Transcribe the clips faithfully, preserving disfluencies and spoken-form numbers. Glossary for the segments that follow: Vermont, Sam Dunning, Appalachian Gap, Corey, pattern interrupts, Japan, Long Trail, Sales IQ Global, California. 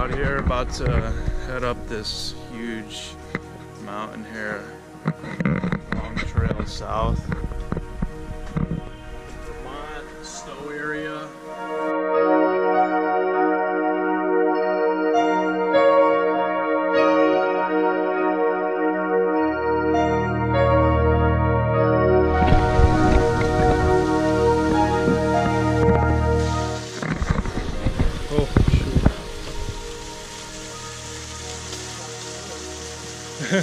out here, about to head up this huge mountain here, Long Trail south. Vermont, snow area. Yeah,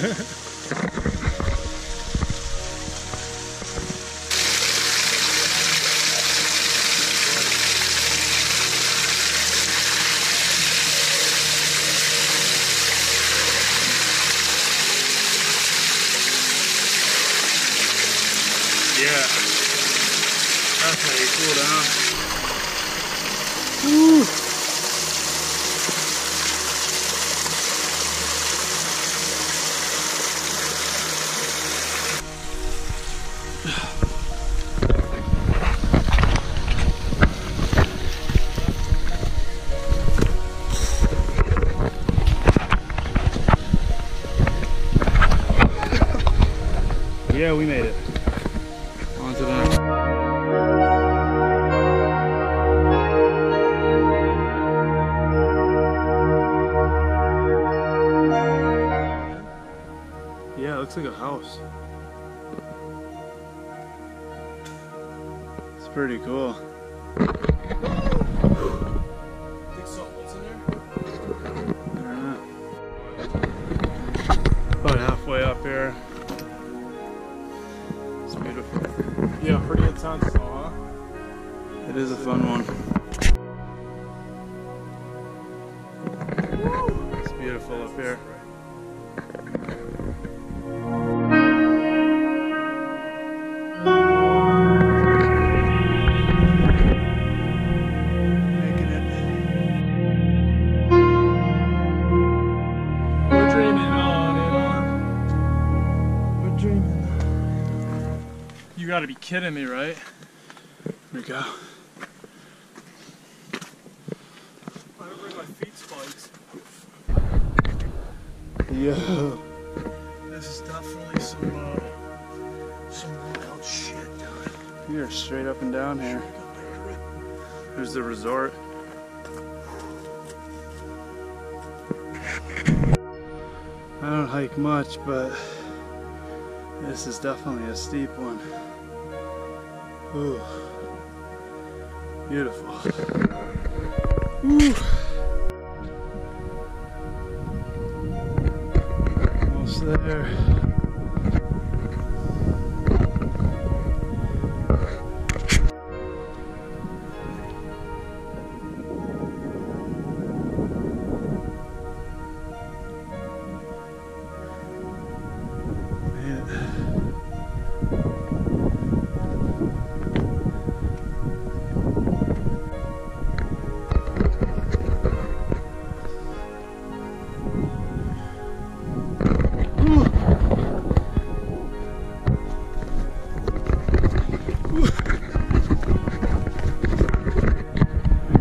that's how you cool down. Woo. Yeah, we made it. On to the next. Yeah, it looks like a house. It's pretty cool. Think something's in there? I don't know. About halfway up here. It's beautiful. Yeah, pretty intense though, huh? It is a fun one. Woo! It's beautiful up here. Making it. We're dreaming on and on. We're dreaming. You gotta be kidding me, right? Here we go. I don't bring my feet spikes. Yo. This is definitely some, uh, some wild shit down here. You're straight up and down here. There's the resort. I don't hike much, but this is definitely a steep one. Ooh, beautiful. Ooh. Almost there.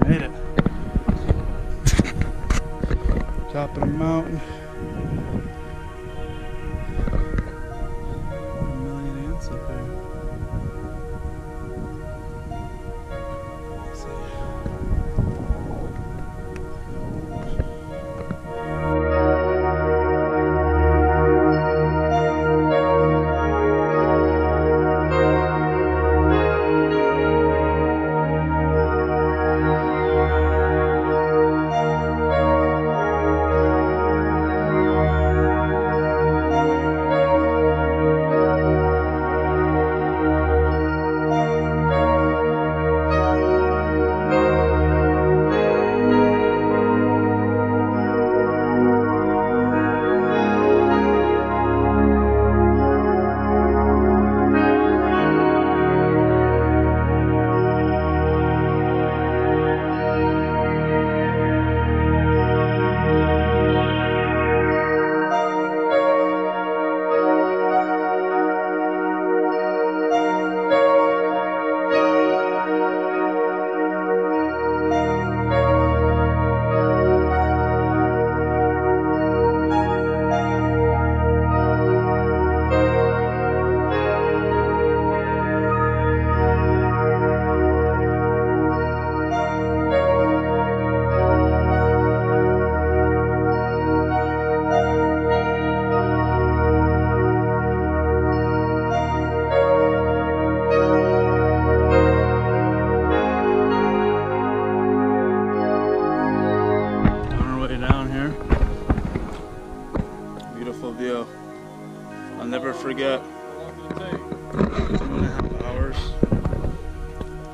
Man. Top of the mountain. A million ants up there. Let's see. got hours.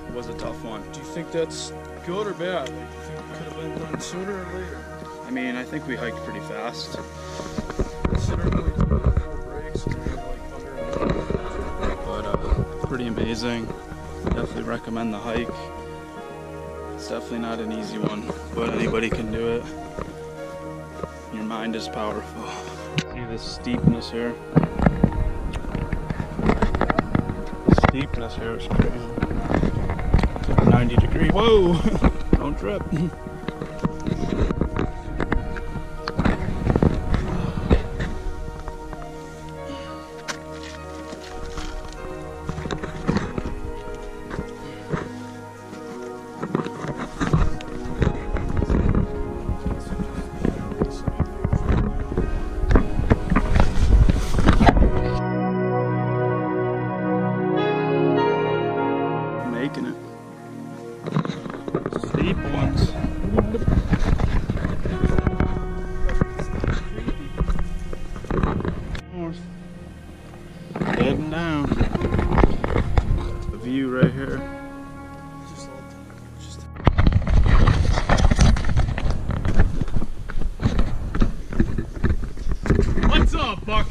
It was a tough one. Do you think that's good or bad? Like, do you think it could have been done sooner or later? I mean, I think we hiked pretty fast. Considering we took four breaks, we had like under an hour. But uh, pretty amazing. Definitely recommend the hike. It's definitely not an easy one, but anybody can do it. Your mind is powerful. See the steepness here. The steepness here is crazy. ninety degree. Whoa! Don't trip.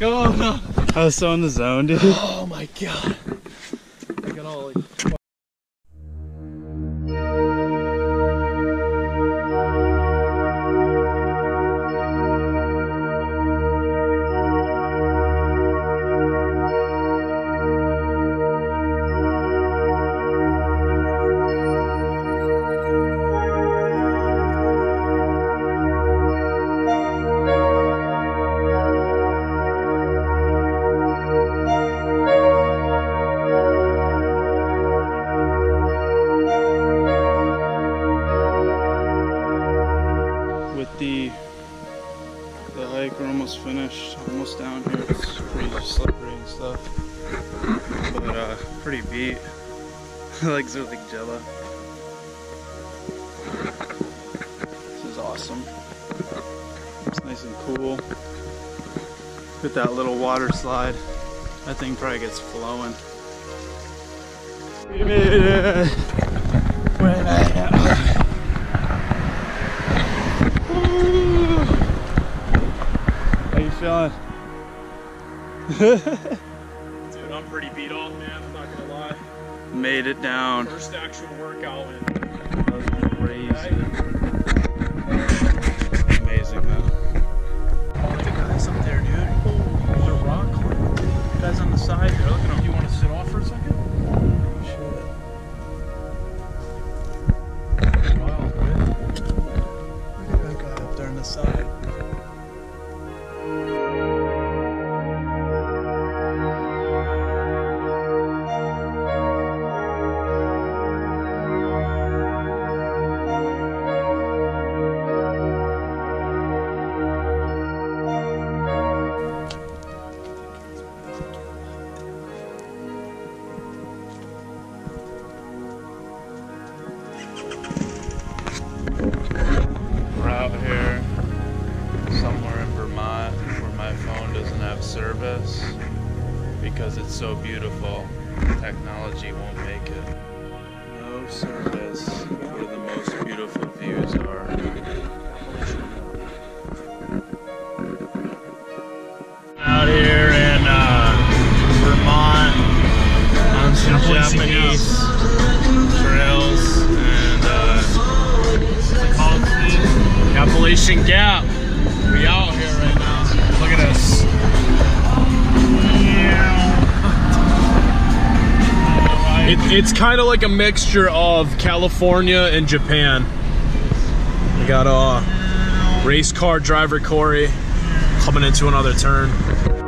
Oh, no. I was so in the zone, dude. Oh my god. I got all like... Legs are like jello. This is awesome. It's nice and cool. Look at that little water slide. That thing probably gets flowing. We made it! We're How you feeling? Dude, I'm pretty beat off, man. I'm not gonna lie. Made it down. First actual workout. That was crazy. Amazing, though. Look at the guys up there, dude. Oh, they're rock climbing. The guys on the side, they're looking at them. Do you want to sit off for a second? Shit. Wow, man. Look at that guy up there on the side. Service because it's so beautiful, technology won't make it. No service where the most beautiful views are. Out here in uh, Vermont on some Japanese trails, and uh, what's it called? The Appalachian Gap. We out here right now. Look at us. It, it's kind of like a mixture of California and Japan. We got a uh, race car driver Corey coming into another turn.